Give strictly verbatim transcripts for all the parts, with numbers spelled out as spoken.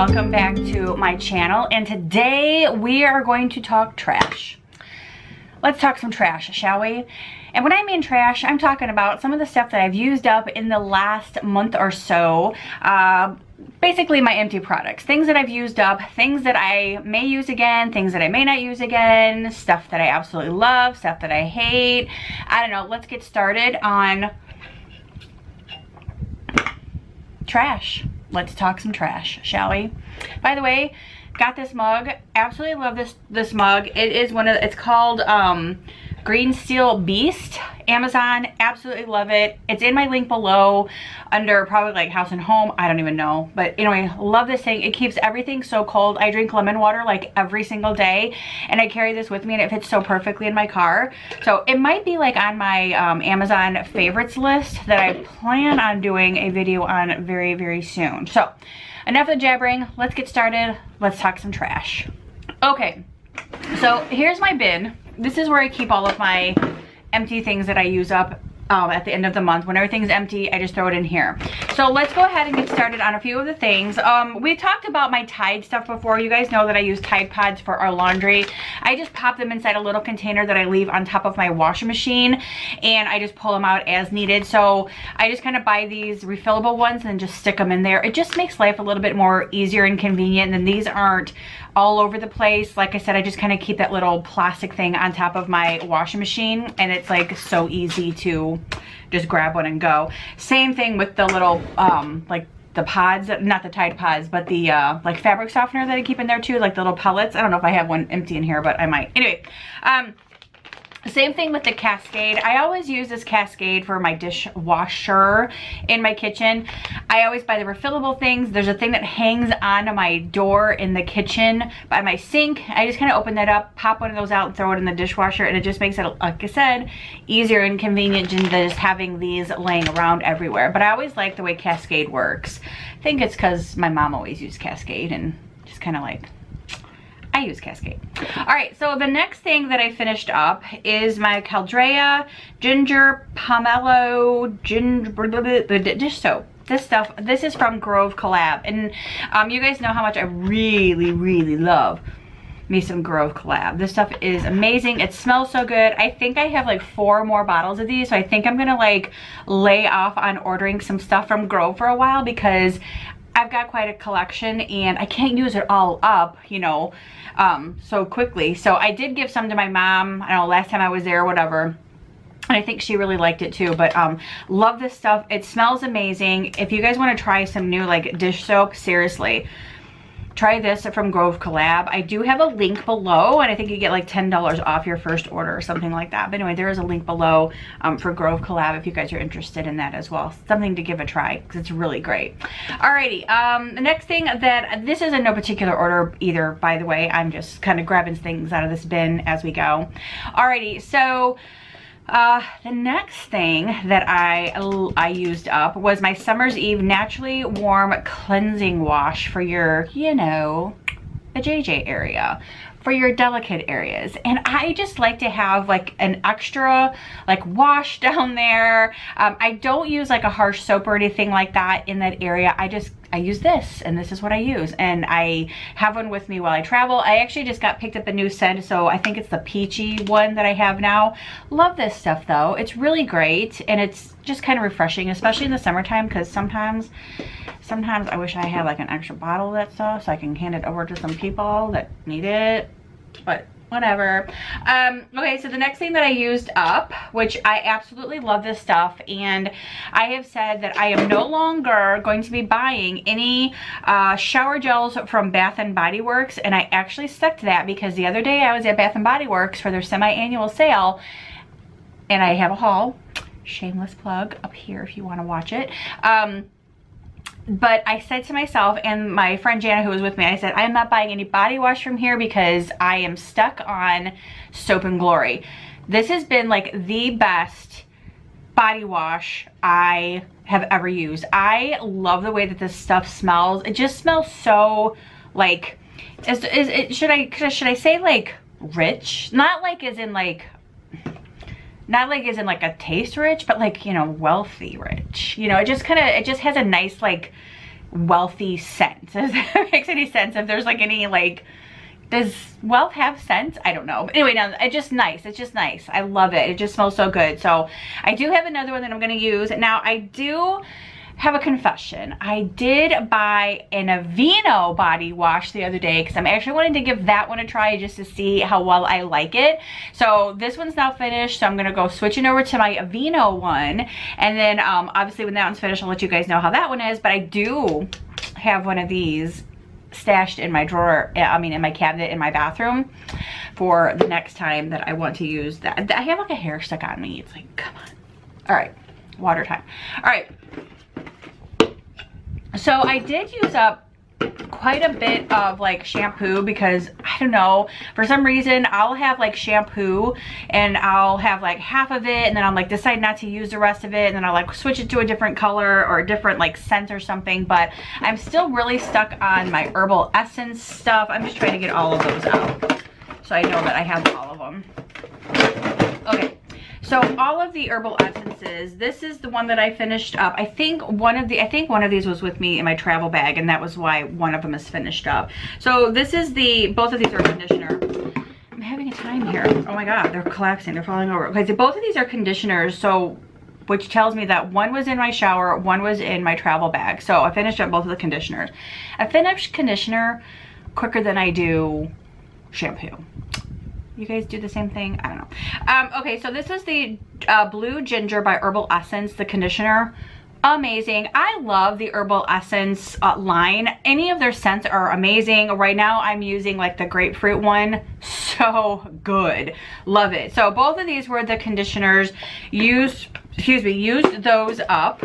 welcome back to my channel, and today we are going to talk trash. Let's talk some trash, shall we? And when I mean trash, I'm talking about some of the stuff that I've used up in the last month or so. Uh, basically my empty products, things that I've used up, things that I may use again, things that I may not use again, stuff that I absolutely love, stuff that I hate. I don't know, let's get started on trash. Let's talk some trash, shall we? By the way, got this mug. Absolutely love this this mug. It is one of it's called um Green Steel Beast, Amazon. Absolutely love it. It's in my link below under probably like house and home, I don't even know, but anyway, love this thing. It keeps everything so cold. I drink lemon water like every single day, and I carry this with me, and it fits so perfectly in my car. So it might be like on my um, Amazon favorites list that I plan on doing a video on very very soon. So enough of the jabbering, let's get started. Let's talk some trash. Okay, so here's my bin. This is where I keep all of my empty things that I use up um, at the end of the month. When everything's empty, I just throw it in here. So let's go ahead and get started on a few of the things. Um, we talked about my Tide stuff before. You guys know that I use Tide Pods for our laundry. I just pop them inside a little container that I leave on top of my washing machine, and I just pull them out as needed. So I just kind of buy these refillable ones and just stick them in there. It just makes life a little bit more easier and convenient, and these aren't all over the place. Like I said, I just kind of keep that little plastic thing on top of my washing machine, and it's like so easy to just grab one and go. Same thing with the little um like the pods, not the Tide Pods, but the uh like fabric softener that I keep in there too, like the little pellets. I don't know if I have one empty in here, but I might. Anyway, um same thing with the Cascade. I always use this Cascade for my dishwasher in my kitchen. I always buy the refillable things. There's a thing that hangs on my door in the kitchen by my sink. I just kind of open that up, pop one of those out, and throw it in the dishwasher, and it just makes it, like I said, easier and convenient than just having these laying around everywhere. But I always like the way Cascade works. I think it's because my mom always used Cascade, and just kind of like, I use Cascade. All right, so the next thing that I finished up is my Caldrea Ginger Pomelo Ginger Dish Soap. This stuff, this is from Grove Collab, and um, you guys know how much I really, really love me some Grove Collab. This stuff is amazing. It smells so good. I think I have like four more bottles of these, so I think I'm gonna like lay off on ordering some stuff from Grove for a while, because I've got quite a collection and I can't use it all up, you know, um, so quickly. So I did give some to my mom, I don't know, last time I was there or whatever, and I think she really liked it too. But um, love this stuff. It smells amazing. If you guys want to try some new like dish soap, seriously, try this from Grove Collab. I do have a link below, and I think you get like ten dollars off your first order or something like that. But anyway, there is a link below um, for Grove Collab if you guys are interested in that as well. Something to give a try, because it's really great. Alrighty, um, the next thing that, this is in no particular order either, by the way. I'm just kind of grabbing things out of this bin as we go. Alrighty, so Uh, the next thing that I, I used up was my Summer's Eve Naturally Warm Cleansing Wash for your, you know, the J J area, for your delicate areas. And I just like to have like an extra like wash down there. Um, I don't use like a harsh soap or anything like that in that area. I just I use this, and this is what I use, and I have one with me while I travel. I actually just got picked up a new scent, so I think it's the peachy one that I have now. Love this stuff though. It's really great, and it's just kind of refreshing, especially in the summertime, because sometimes sometimes I wish I had like an extra bottle of that stuff so I can hand it over to some people that need it, but whatever. Um, okay, so the next thing that I used up, which I absolutely love this stuff, and I have said that I am no longer going to be buying any uh, shower gels from Bath and Body Works, and I actually stuck to that, because the other day I was at Bath and Body Works for their semi-annual sale, and I have a haul, shameless plug up here if you want to watch it. Um, But I said to myself, and my friend Jana who was with me, I said, I'm not buying any body wash from here because I am stuck on Soap and Glory. This has been like the best body wash I have ever used. I love the way that this stuff smells. It just smells so like, is, is it, should I, should I say like rich? Not like as in like, not like isn't like a taste rich, but like, you know, wealthy rich. You know, it just kind of, it just has a nice like wealthy scent. If that makes any sense, if there's like any like, does wealth have scents? I don't know. But anyway, no, it's just nice. It's just nice. I love it. It just smells so good. So I do have another one that I'm going to use. Now I do have a confession. I did buy an Aveeno body wash the other day because I'm actually wanting to give that one a try just to see how well I like it. So this one's now finished, so I'm gonna go switching over to my Aveeno one, and then um, obviously when that one's finished, I'll let you guys know how that one is. But I do have one of these stashed in my drawer, I mean in my cabinet in my bathroom for the next time that I want to use that. I have like a hair stuck on me. It's like, come on. All right, water time. All right. So I did use up quite a bit of like shampoo because I don't know, for some reason I'll have like shampoo and I'll have like half of it and then I'm like decide not to use the rest of it, and then I'll like switch it to a different color or a different like scent or something. But I'm still really stuck on my Herbal Essence stuff. I'm just trying to get all of those out so I know that I have all of them. Okay. So all of the Herbal Essences, this is the one that I finished up. I think one of the, I think one of these was with me in my travel bag, and that was why one of them is finished up. So this is the, both of these are conditioner. I'm having a time here. Oh my God, they're collapsing, they're falling over. Okay, so both of these are conditioners, so, which tells me that one was in my shower, one was in my travel bag. So I finished up both of the conditioners. I finished conditioner quicker than I do shampoo. You guys do the same thing? I don't know. Um, okay, so this is the uh, Blue Ginger by Herbal Essence, the conditioner. Amazing. I love the Herbal Essence uh, line. Any of their scents are amazing. Right now I'm using like the grapefruit one. So good. Love it. So both of these were the conditioners. Used, excuse me, used those up.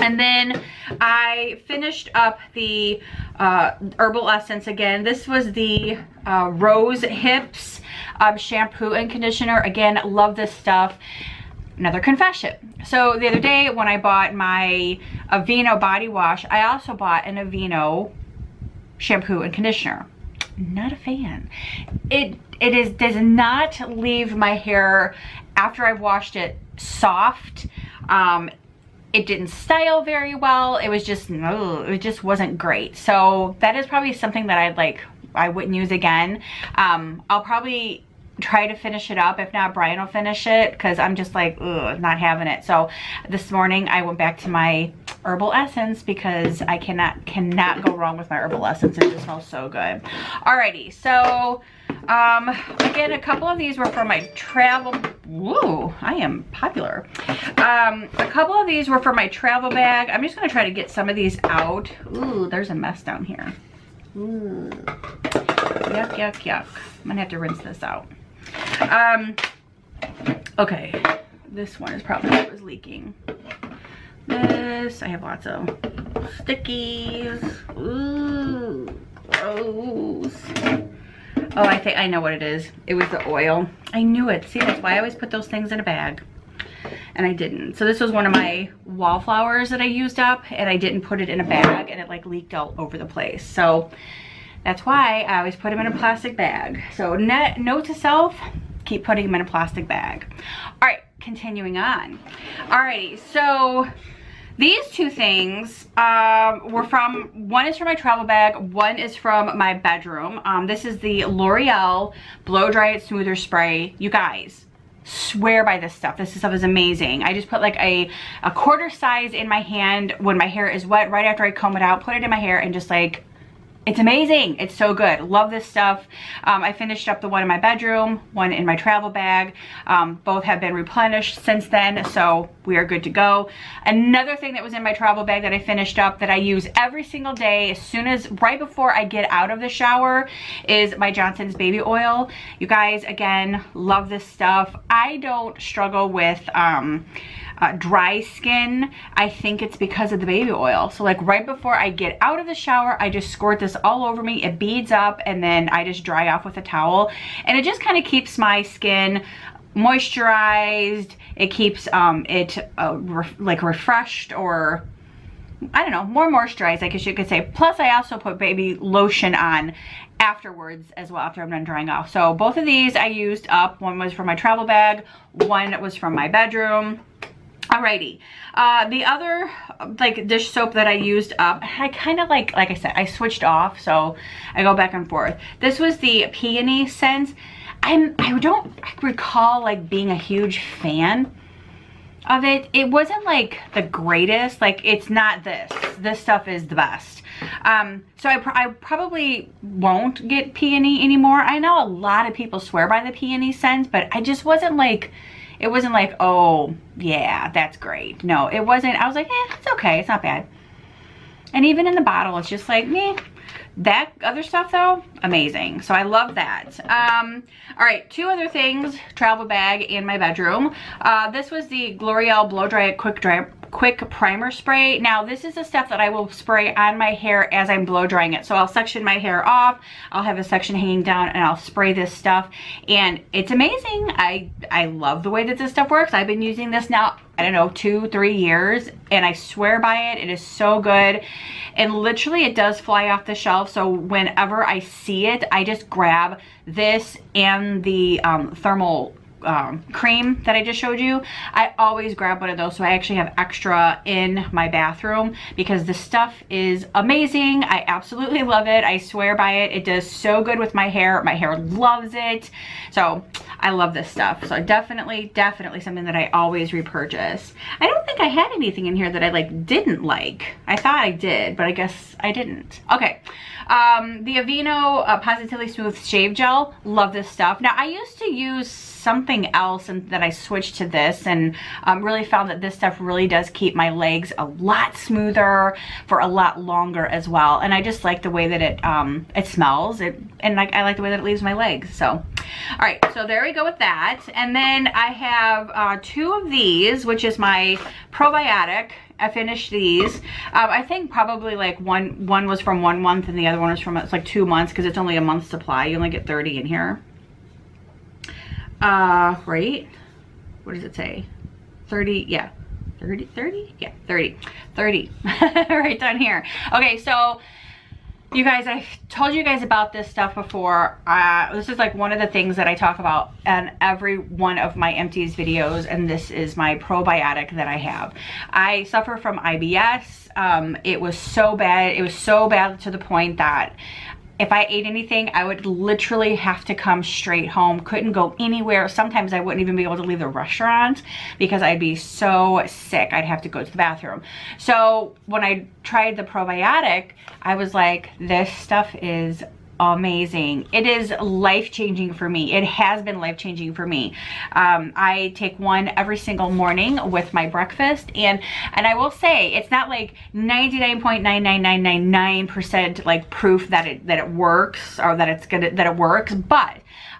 And then I finished up the uh, Herbal Essence again. This was the uh, Rose Hips um, shampoo and conditioner. Again, love this stuff. Another confession. So the other day when I bought my Aveeno body wash, I also bought an Aveeno shampoo and conditioner. Not a fan. It it is does not leave my hair after I've washed it soft. Um, It didn't style very well. It was just, no, it just wasn't great. So that is probably something that I'd like, I wouldn't use again. Um, I'll probably try to finish it up. If not, Brian will finish it because I'm just like, ugh, not having it. So this morning I went back to my Herbal Essence because I cannot, cannot go wrong with my Herbal Essence. It just smells so good. Alrighty, so um, again, a couple of these were for my travel. Woo, I am popular. Um, a couple of these were for my travel bag. I'm just gonna try to get some of these out. Ooh, there's a mess down here. Ooh, yuck, yuck, yuck. I'm gonna have to rinse this out. Um, okay, this one is probably what was leaking. This, I have lots of stickies. Ooh, gross. Oh, I think I know what it is. It was the oil. I knew it. See, that's why I always put those things in a bag. And I didn't. So this was one of my wallflowers that I used up, and I didn't put it in a bag, and it like leaked all over the place. So that's why I always put them in a plastic bag. So net, note to self, keep putting them in a plastic bag. All right, continuing on. All righty, so these two things um, were from, one is from my travel bag, one is from my bedroom. Um, this is the L'Oreal Blow Dry It Smoother Spray. You guys, swear by this stuff. This stuff is amazing. I just put like a, a quarter size in my hand when my hair is wet, right after I comb it out, put it in my hair, and just like, it's amazing. It's so good. Love this stuff. Um, I finished up the one in my bedroom, one in my travel bag. Um, both have been replenished since then, so we are good to go. Another thing that was in my travel bag that I finished up that I use every single day, as soon as, right before I get out of the shower, is my Johnson's baby oil. You guys, again, love this stuff. I don't struggle with um, uh, dry skin. I think it's because of the baby oil. So like right before I get out of the shower, I just squirt this all over me. It beads up, and then I just dry off with a towel, and it just kind of keeps my skin moisturized. It keeps um it uh, re like refreshed, or I don't know, more moisturized, I guess you could say. Plus I also put baby lotion on afterwards as well, after I'm done drying off. So both of these I used up. One was from my travel bag, one was from my bedroom. Alrighty, uh, the other like dish soap that I used up, I kind of like, like I said, I switched off, so I go back and forth. This was the peony scent. I'm, I don't recall like being a huge fan of it. It wasn't like the greatest, like it's not this. This stuff is the best. Um, so I, pr I probably won't get peony anymore. I know a lot of people swear by the peony scent, but I just wasn't like, it wasn't like, oh yeah, that's great. No, it wasn't. I was like, eh, it's okay. It's not bad. And even in the bottle, it's just like, meh. That other stuff though, amazing. So I love that. Um, all right, two other things, travel bag and my bedroom. Uh, this was the Glorielle Blow Dry Quick Dry Quick Primer Spray. Now this is the stuff that I will spray on my hair as I'm blow drying it. So I'll section my hair off, I'll have a section hanging down, and I'll spray this stuff. And it's amazing. I, I love the way that this stuff works. I've been using this now, I don't know, two, three years, and I swear by it. It is so good. And literally it does fly off the shelf. So whenever I see it, I just grab this and the um, thermal um, cream that I just showed you. I always grab one of those. So I actually have extra in my bathroom because this stuff is amazing. I absolutely love it. I swear by it. It does so good with my hair. My hair loves it. So I love this stuff. So definitely, definitely something that I always repurchase. I don't think I had anything in here that I like didn't like. I thought I did, but I guess I didn't. Okay. Um, the Aveeno uh, Positively Smooth Shave Gel. Love this stuff. Now I used to use something else and then I switched to this, and um, really found that this stuff really does keep my legs a lot smoother for a lot longer as well. And I just like the way that it, um, it smells it, and like, I like the way that it leaves my legs. So, all right. So there we go with that. And then I have uh, two of these, which is my probiotic. I finished these. Um, I think probably like one one was from one month and the other one was from, it's like two months because it's only a month supply. You only get thirty in here. Uh, right? What does it say? thirty, yeah. thirty, thirty? Yeah, thirty, thirty. Right down here. Okay, so you guys, I've told you guys about this stuff before. Uh, this is like one of the things that I talk about in every one of my empties videos, and this is my probiotic that I have. I suffer from I B S. Um, it was so bad. It was so bad to the point that if I ate anything, I would literally have to come straight home. Couldn't go anywhere. Sometimes I wouldn't even be able to leave the restaurant because I'd be so sick. I'd have to go to the bathroom. So when I tried the probiotic, I was like, this stuff is amazing. It is life-changing for me. It has been life-changing for me. Um, I take one every single morning with my breakfast, and and I will say it's not like ninety-nine point nine nine nine nine nine percent like proof that it that it works or that it's gonna that it works, but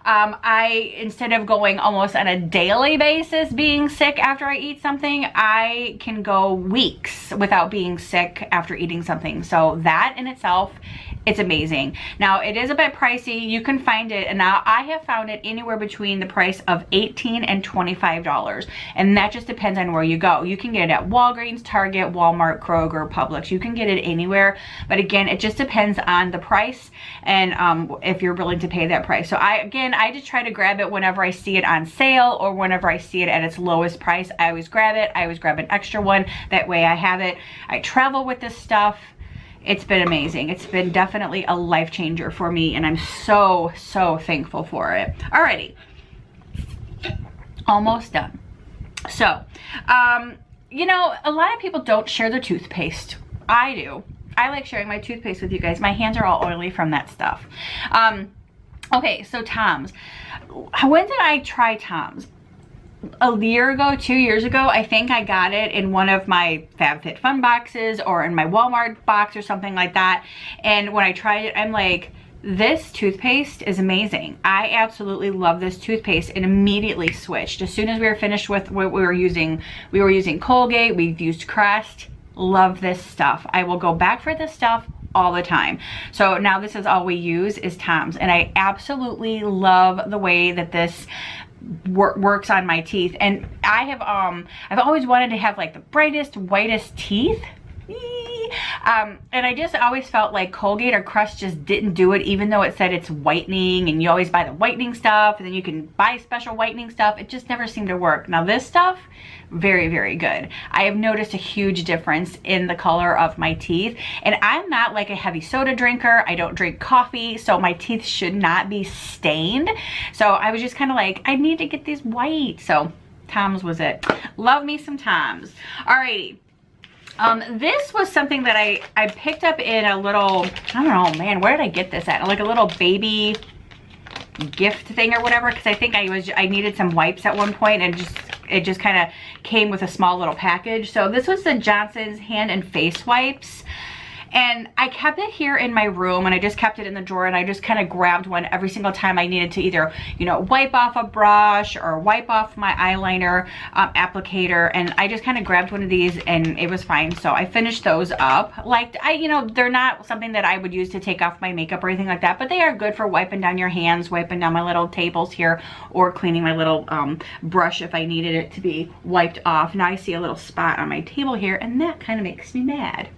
Um, I, instead of going almost on a daily basis being sick after I eat something, I can go weeks without being sick after eating something. So that in itself, it's amazing. Now it is a bit pricey. You can find it, and now I have found it anywhere between the price of eighteen dollars and twenty-five dollars. And that just depends on where you go. You can get it at Walgreens, Target, Walmart, Kroger, Publix. You can get it anywhere. But again, it just depends on the price and um, if you're willing to pay that price. So I, again, I just try to grab it whenever I see it on sale or whenever I see it at its lowest price. I always grab it. I always grab an extra one. That way I have it. I travel with this stuff. It's been amazing. It's been definitely a life changer for me, and I'm so, so thankful for it. Alrighty. Almost done. So, um, you know, a lot of people don't share their toothpaste. I do. I like sharing my toothpaste with you guys. My hands are all oily from that stuff. Um, Okay, so Tom's. When did I try Tom's? A year ago, two years ago, I think I got it in one of my FabFitFun boxes or in my Walmart box or something like that. And when I tried it, I'm like, this toothpaste is amazing. I absolutely love this toothpaste, and immediately switched. As soon as we were finished with what we were using, we were using Colgate, we've used Crest. Love this stuff. I will go back for this stuff all the time. So now this is all we use is Tom's, and I absolutely love the way that this wor works on my teeth. And I have um I've always wanted to have like the brightest, whitest teeth. Um, and I just always felt like Colgate or Crest just didn't do it, even though it said it's whitening and you always buy the whitening stuff and then you can buy special whitening stuff. It just never seemed to work. Now this stuff, very, very good. I have noticed a huge difference in the color of my teeth, and I'm not like a heavy soda drinker. I don't drink coffee, so my teeth should not be stained. So I was just kind of like, I need to get these white. So Tom's was it. Love me some Tom's. Alrighty. Um, this was something that I, I picked up in a little, I don't know, man, where did I get this at? Like a little baby gift thing or whatever, because I think I was, I needed some wipes at one point, and just, it just kind of came with a small little package. So this was the Johnson's hand and face wipes. And I kept it here in my room, and I just kept it in the drawer, and I just kind of grabbed one every single time I needed to either, you know, wipe off a brush or wipe off my eyeliner um, applicator. And I just kind of grabbed one of these, and it was fine. So I finished those up. Like, I, you know, they're not something that I would use to take off my makeup or anything like that, but they are good for wiping down your hands, wiping down my little tables here, or cleaning my little um, brush if I needed it to be wiped off. Now I see a little spot on my table here, and that kind of makes me mad.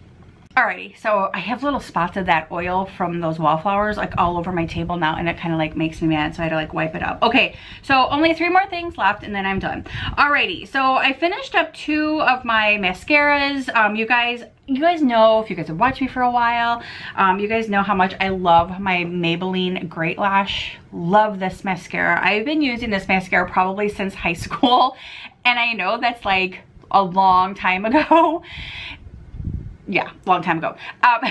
Alrighty, so I have little spots of that oil from those wallflowers like all over my table now, and it kind of like makes me mad, so I had to like wipe it up. Okay, so only three more things left and then I'm done. Alrighty, so I finished up two of my mascaras. Um, you guys, you guys know, if you guys have watched me for a while, um, you guys know how much I love my Maybelline Great Lash. Love this mascara. I've been using this mascara probably since high school, and I know that's like a long time ago. Yeah, long time ago. Um,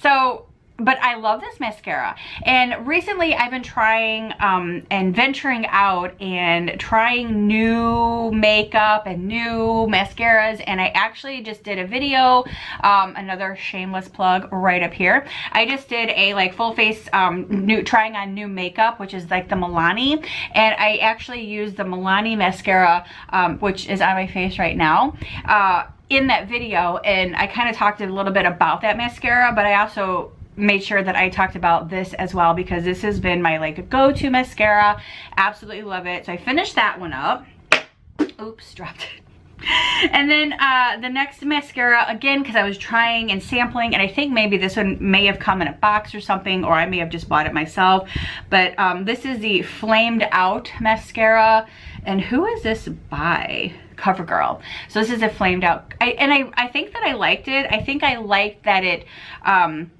so, but I love this mascara. And recently I've been trying um, and venturing out and trying new makeup and new mascaras. And I actually just did a video, um, another shameless plug right up here. I just did a like full face um, new, trying on new makeup, which is like the Milani. And I actually used the Milani mascara, um, which is on my face right now. Uh, in that video, and I kind of talked a little bit about that mascara, but I also made sure that I talked about this as well, because this has been my like go-to mascara. Absolutely love it. So I finished that one up. Oops, dropped it. And then uh, the next mascara, again, because I was trying and sampling, and I think maybe this one may have come in a box or something, or I may have just bought it myself, but um, this is the Flamed Out mascara. And who is this by? Covergirl. So this is a Flamed Out, I, and I, I think that I liked it. I think I liked that it, um,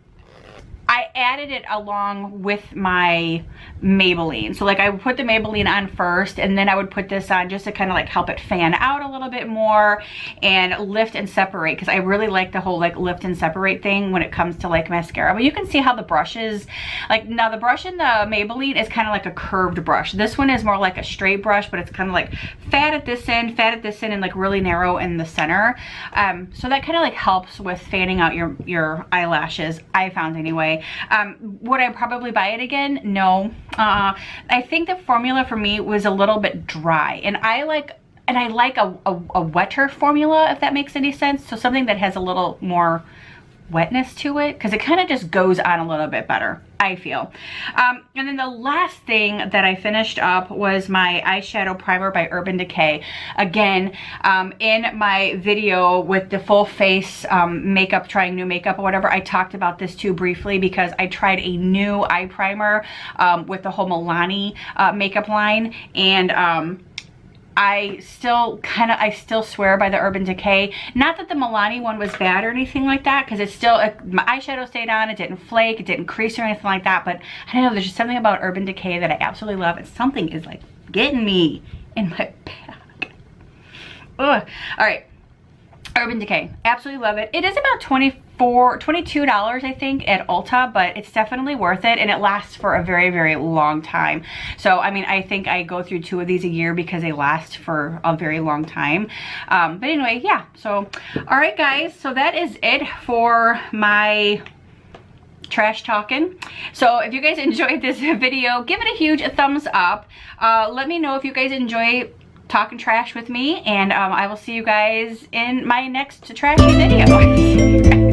I added it along with my Maybelline. So like I would put the Maybelline on first, and then I would put this on just to kind of like help it fan out a little bit more and lift and separate, because I really like the whole like lift and separate thing when it comes to like mascara. But you can see how the brush is like, now the brush in the Maybelline is kind of like a curved brush. This one is more like a straight brush, but it's kind of like fat at this end, fat at this end, and like really narrow in the center. Um, so that kind of like helps with fanning out your, your eyelashes, I found anyway. Um, would I probably buy it again? No. Uh, I think the formula for me was a little bit dry, and I like, and I like a, a, a wetter formula, if that makes any sense. So something that has a little more wetness to it, because it kind of just goes on a little bit better, I feel. Um, and then the last thing that I finished up was my eyeshadow primer by Urban Decay. Again, um, in my video with the full face um, makeup, trying new makeup or whatever, I talked about this too briefly, because I tried a new eye primer um, with the whole Milani uh, makeup line, and um, I still kind of, I still swear by the Urban Decay. Not that the Milani one was bad or anything like that, because it's still, it, my eyeshadow stayed on, it didn't flake, it didn't crease or anything like that, but I don't know, there's just something about Urban Decay that I absolutely love, and something is like getting me in my back. Ugh. All right, Urban Decay, absolutely love it. It is about twenty-four dollars, twenty-two dollars I think at Ulta, but it's definitely worth it, and it lasts for a very, very long time. So I mean, I think I go through two of these a year because they last for a very long time. Um, but anyway, yeah, so all right guys, so that is it for my trash talking. So if you guys enjoyed this video, give it a huge thumbs up. Uh, let me know if you guys enjoy talking trash with me, and um, I will see you guys in my next trashy video.